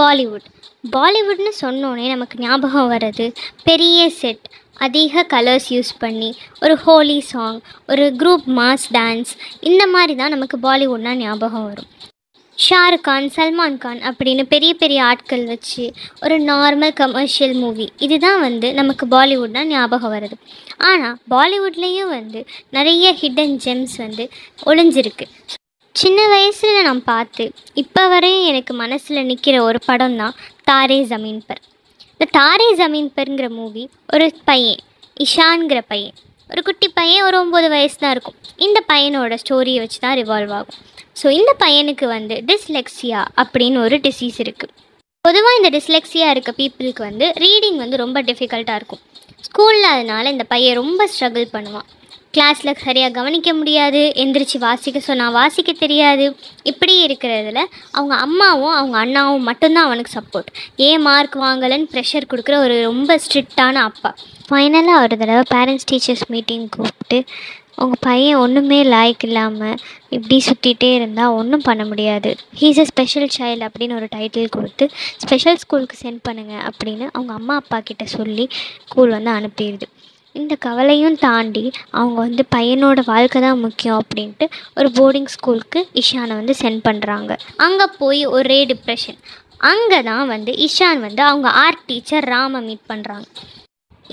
பாலிவுட்னு சொன்னோடனே நமக்கு ஞாபகம் வர்றது பெரிய செட், அதிக கலர்ஸ் யூஸ் பண்ணி ஒரு ஹோலி சாங், ஒரு குரூப் மாஸ் டான்ஸ், இந்த மாதிரி தான் நமக்கு பாலிவுட்னா ஞாபகம் வரும். ஷாருக் கான், சல்மான் கான் அப்படின்னு பெரிய பெரிய ஆட்கள் வச்சு ஒரு நார்மல் கமர்ஷியல் மூவி, இதுதான் நமக்கு பாலிவுட்னா ஞாபகம் வருது. ஆனால் பாலிவுட்லேயும் நிறைய ஹிடன் ஜெம்ஸ் ஒளிஞ்சிருக்கு. சின்ன வயசில் நான் பார்த்து இப்போ வரையும் எனக்கு மனசில் நிற்கிற ஒரு படம் தான் தாரே ஜமீன் பர். இந்த தாரே ஜமீன் பருங்கிற மூவி ஒரு பையன், ஈஷான்கிற பையன், ஒரு குட்டி பையன், ஒரு 9 வயசு தான் இருக்கும். இந்த பையனோட ஸ்டோரியை வச்சு தான் ரிவால்வ் ஆகும். ஸோ இந்த பையனுக்கு டிஸ்லெக்ஸியா அப்படின்னு ஒரு டிசீஸ் இருக்குது. பொதுவாக இந்த டிஸ்லெக்ஸியா இருக்க பீப்புளுக்கு ரீடிங் ரொம்ப டிஃபிகல்ட்டாக இருக்கும். ஸ்கூலில் அதனால் இந்த பையன் ரொம்ப ஸ்ட்ரகிள் பண்ணுவான். கிளாஸில் சரியாக கவனிக்க முடியாது, எந்திரிச்சு வாசிக்க சொன்னால் வாசிக்க தெரியாது. இப்படி இருக்கிறதுல அவங்க அம்மாவும் அவங்க அண்ணாவும் மட்டும்தான் அவனுக்கு சப்போர்ட். ஏன் மார்க் வாங்கலைன்னு ப்ரெஷர் கொடுக்குற ஒரு ரொம்ப ஸ்ட்ரிக்டான அப்பா. ஃபைனலாக ஒரு தடவை பேரண்ட்ஸ் டீச்சர்ஸ் மீட்டிங் கூப்பிட்டு, உங்கள் பையன் ஒன்றுமே லாய்க்கு இல்லாமல் இப்படி சுற்றிகிட்டே இருந்தால் ஒன்றும் பண்ண முடியாது, ஹீஸ் எ ஸ்பெஷல் சைல்டு அப்படின்னு ஒரு டைட்டில் கொடுத்து ஸ்பெஷல் ஸ்கூலுக்கு சென்ட் பண்ணுங்கள் அப்படின்னு அவங்க அம்மா அப்பா கிட்ட சொல்லி ஸ்கூல் அனுப்பிடுது. இந்த கவலையும் தாண்டி அவங்க பையனோட வாழ்க்கை தான் முக்கியம் அப்படின்ட்டு ஒரு போர்டிங் ஸ்கூலுக்கு ஈஷானை சென்ட் பண்ணுறாங்க. அங்கே போய் ஒரே டிப்ரெஷன். அங்கே தான் ஈஷான் அவங்க ஆர்ட் டீச்சர் ராமை மீட் பண்ணுறாங்க.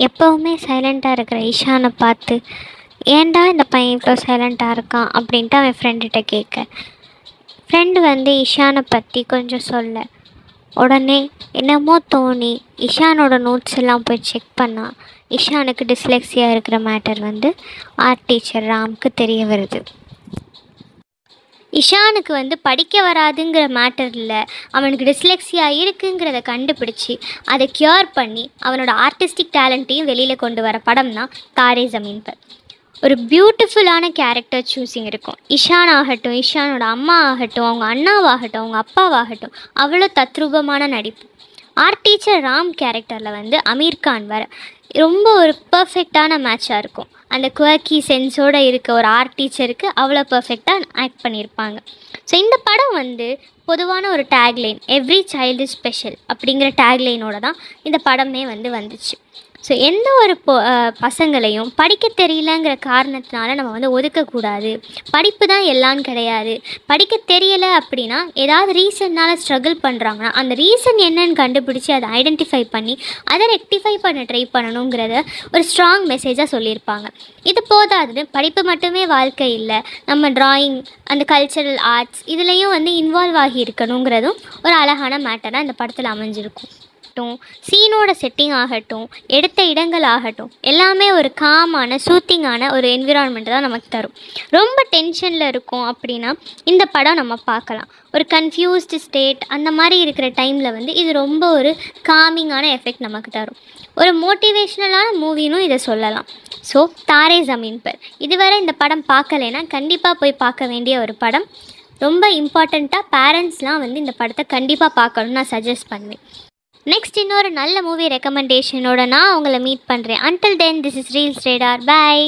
எப்போவுமே சைலண்ட்டாக இருக்கிற ஈஷானை பார்த்து, ஏன்டா இந்த பையன் இவ்வளோ சைலண்ட்டாக இருக்கான் அப்படின்ட்டு அவன் ஃப்ரெண்டுகிட்ட கேட்க, ஃப்ரெண்டு ஈஷானை பற்றி கொஞ்சம் சொல்ல, உடனே என்னமோ தோணி ஈஷானோட நோட்ஸ் எல்லாம் போய் செக் பண்ணால் ஈஷானுக்கு டிஸ்லெக்ஸியா இருக்கிற மேட்டர் ஆர்ட் டீச்சர் ராமுக்கு தெரிய வருது. ஈஷானுக்கு படிக்க வராதுங்கிற மேட்டரில் அவனுக்கு டிஸ்லெக்ஸியா இருக்குங்கிறத கண்டுபிடிச்சி அதை க்யூர் பண்ணி அவனோட ஆர்டிஸ்டிக் டேலண்ட்டையும் வெளியில் கொண்டு வர படம் தான் தாரே ஜமீன் பர். ஒரு பியூட்டிஃபுல்லான கேரக்டர் சூஸிங் இருக்கும். ஈஷான் ஆகட்டும், ஈஷானோட அம்மா ஆகட்டும், அவங்க அண்ணாவாகட்டும், அவங்க அப்பாவாகட்டும், அவ்வளோ தத்ரூபமான நடிப்பு. ஆர்ட் டீச்சர் ராம் கேரக்டரில் அமீர் கான் வர ரொம்ப ஒரு பர்ஃபெக்டான மேட்சாக இருக்கும். அந்த குவர்க்கி சென்ஸோடு இருக்க ஒரு ஆர்ட் டீச்சருக்கு அவ்வளோ பர்ஃபெக்டாக ஆக்ட் பண்ணியிருப்பாங்க. ஸோ இந்த படம் பொதுவான ஒரு டேக்லைன், எவ்ரி சைல்டு ஸ்பெஷல் அப்படிங்கிற டேக்லைனோட தான் இந்த படமே வந்துச்சு. ஸோ எந்த ஒரு பசங்களையும் படிக்க தெரியலங்கிற காரணத்தினால நம்ம ஒதுக்கக்கூடாது. படிப்பு தான் எல்லான்னு கிடையாது. படிக்க தெரியலை அப்படின்னா ஏதாவது ரீசன்னால் ஸ்ட்ரகிள் பண்ணுறாங்கன்னா அந்த ரீசன் என்னன்னு கண்டுபிடிச்சி அதை ஐடென்டிஃபை பண்ணி அதை ரெக்டிஃபை பண்ண ட்ரை பண்ணணுங்கிறத ஒரு ஸ்ட்ராங் மெசேஜாக சொல்லியிருப்பாங்க. இது போதாது, படிப்பு மட்டுமே வாழ்க்கை இல்லை, நம்ம ட்ராயிங், அந்த கல்ச்சரல் ஆர்ட்ஸ் இதுலேயும் இன்வால்வ் ஆகி இருக்கணுங்கிறதும் ஒரு அழகான மேட்டராக இந்த படத்தில் அமைஞ்சிருக்கும். சீனோட செட்டிங் ஆகட்டும், எடுத்த இடங்கள் ஆகட்டும், எல்லாமே ஒரு காமான சூத்திங்கான ஒரு என்விரான்மெண்ட் தான் நமக்கு தரும். ரொம்ப டென்ஷனில் இருக்கும் அப்படின்னா இந்த படம் நம்ம பார்க்கலாம். ஒரு கன்ஃபியூஸ்டு ஸ்டேட் அந்த மாதிரி இருக்கிற டைமில் இது ரொம்ப ஒரு காமிங்கான எஃபெக்ட் நமக்கு தரும். ஒரு மோட்டிவேஷ்னலான மூவினும் இதை சொல்லலாம். ஸோ தாரே ஜமீன் பர், இதுவரை இந்த படம் பார்க்கலைன்னா கண்டிப்பாக போய் பார்க்க வேண்டிய ஒரு படம். ரொம்ப இம்பார்ட்டண்ட்டாக பேரண்ட்ஸ்லாம் இந்த படத்தை கண்டிப்பாக பார்க்கணும்னு நான் சஜஸ்ட் பண்ணுவேன். நெக்ஸ்ட் இன்னொரு நல்ல மூவி ரெக்கமெண்டேஷனோட நான் உங்களை மீட் பண்ணுறேன். Until then, this is Reels Radar. Bye.